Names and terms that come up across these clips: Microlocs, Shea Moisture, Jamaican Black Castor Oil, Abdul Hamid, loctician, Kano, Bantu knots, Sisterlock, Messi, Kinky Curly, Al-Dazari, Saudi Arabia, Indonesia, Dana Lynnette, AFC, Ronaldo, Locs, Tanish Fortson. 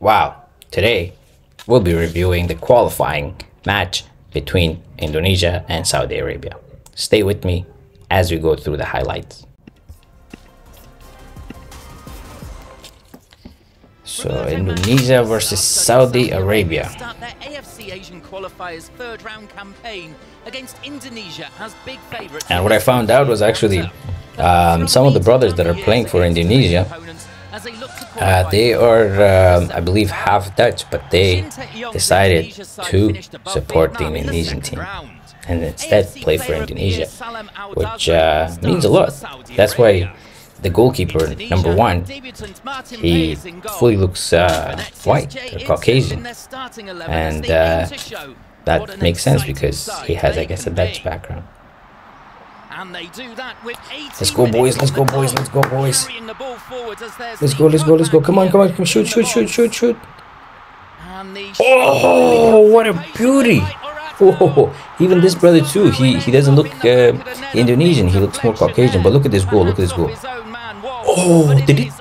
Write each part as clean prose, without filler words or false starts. Wow, today we'll be reviewing the qualifying match between Indonesia and Saudi Arabia. Stay with me as we go through the highlights. So Indonesia versus Saudi Arabia. Start their AFC Asian qualifiers third round campaign against Indonesia as big favorites. And what I found out was actually some of the brothers that are playing for Indonesia, they are, I believe, half Dutch, but they decided to support the Indonesian team and instead play for Indonesia, which means a lot. That's why the goalkeeper, number one, he fully looks white or Caucasian, and that makes sense because he has, I guess, a Dutch background. And they do that with 18. Let's go, boys, let's go, boys, let's go, boys. Let's go, let's go, let's go. Come on, come on, come shoot, shoot, shoot, shoot, shoot. Oh, what a beauty. Oh, even this brother too, he doesn't look Indonesian, he looks more Caucasian. But look at this goal, look at this goal. Oh, did he?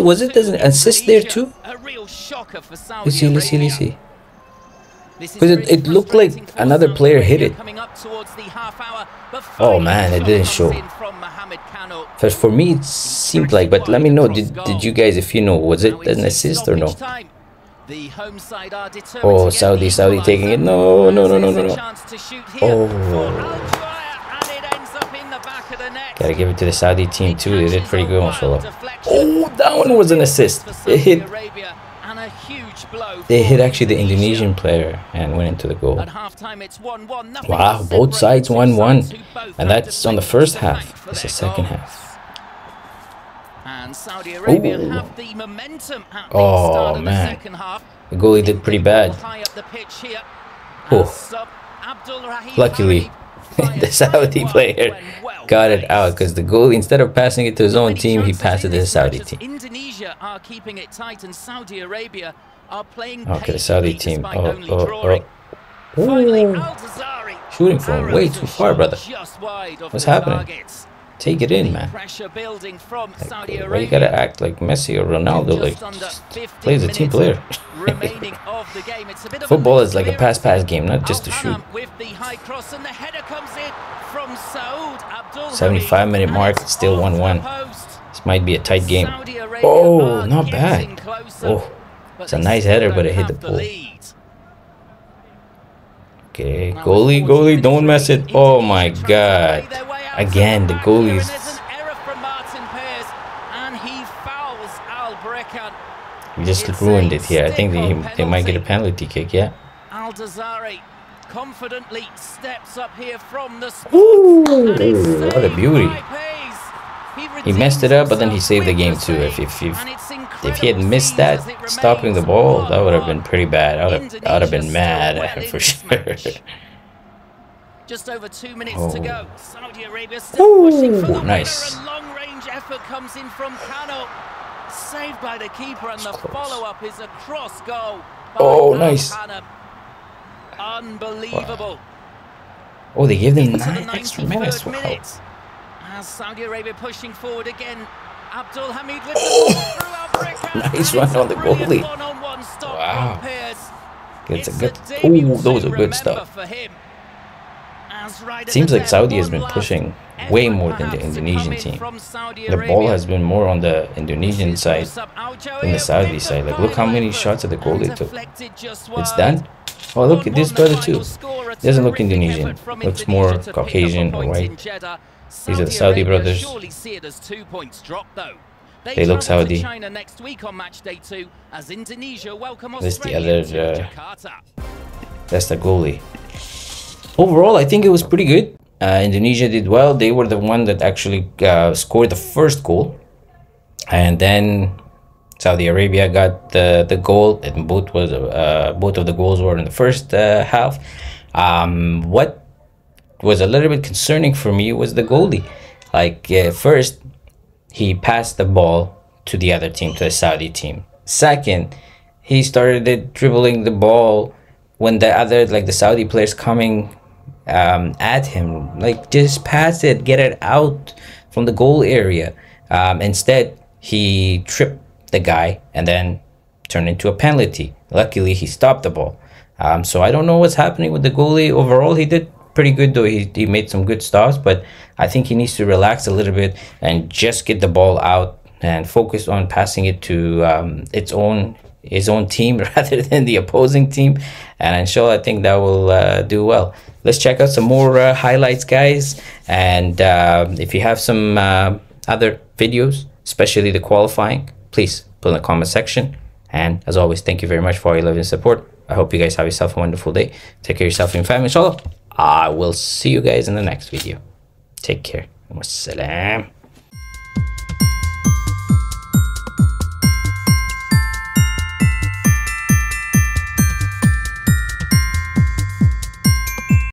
Was it an assist there too? Let's see, let's see, let's see. Because it looked like another player hit it. Oh man, it didn't show. For me, it seemed like, but let me know, did you guys, if you know, was it an assist or no? Oh, Saudi taking it. No, no, no, no, no, no. Oh. Gotta give it to the Saudi team too. They did pretty good, mashallah. Oh, that one was an assist. It hit. They hit actually the Indonesian player and went into the goal. At halftime, it's 1-1. Wow, both sides 1-1, and that's on the first half. It's the second half. And Saudi Arabia have the momentum at the start of the second half. The goalie did pretty bad. Oh, luckily, the Saudi player got it out, because the goalie, instead of passing it to his own team, he passed it to the Saudi team. Indonesia are keeping it tight, and Saudi Arabia are playing. Okay, the Saudi team. Oh. Shooting from way too far, brother. What's happening? Take it in, man. Like, why you gotta act like Messi or Ronaldo? Like, just play as a team player. Football is like a pass-pass game, not just to shoot. 75-minute mark, it's still 1-1. This might be a tight game. Oh, not bad. Oh, it's a nice header, but it hit the pole. Okay, goalie, goalie, don't mess it. Oh my God. Again, the goalie is... He just ruined it here. I think they might get a penalty kick, yeah. Al-Dazari confidently steps up here from the... Ooh, what a beauty. He messed it up, but then he saved the game too. If he had missed that, stopping the ball, that would have been pretty bad. I would have been mad at him for sure. Just over 2 minutes to go. Saudi Arabia still pushing for the winner. A long-range effort comes in from Kano. Saved by the keeper, and the follow-up is a cross goal. Oh, nice. Unbelievable. Wow. Oh, they gave them 9 extra minutes. Wow. As Saudi Arabia pushing forward again. Abdul Hamid with nice run on the goalie. Wow. It's a good... Oh, those are good stuff. It seems like Saudi has been pushing way more than the Indonesian team. The ball has been more on the Indonesian side than the Saudi side. Like, look how many shots at the goalie took. It's done. Oh, look at this brother too. Doesn't look Indonesian. Looks more Caucasian or white. These are the Saudi brothers. They look Saudi. This the other. That's the goalie. Overall, I think it was pretty good. Indonesia did well. They were the one that actually scored the first goal. And then Saudi Arabia got the goal. And both of the goals were in the first half. What was a little bit concerning for me was the goalie. Like, first, he passed the ball to the other team, to the Saudi team. Second, he started dribbling the ball when the other, like the Saudi players coming at him. Like, just pass it, get it out from the goal area. Instead, he tripped the guy, and then turned into a penalty. Luckily, he stopped the ball. So I don't know what's happening with the goalie. Overall, he did pretty good, though. He made some good stops, but I think he needs to relax a little bit and just get the ball out and focus on passing it to his own team rather than the opposing team. And inshallah, I think that will do well. Let's check out some more highlights, guys. And if you have some other videos, especially the qualifying, please put in the comment section. And as always, thank you very much for your love and support. I hope you guys have yourself a wonderful day. Take care of yourself and your family. Inshallah, I will see you guys in the next video. Take care. Wassalam.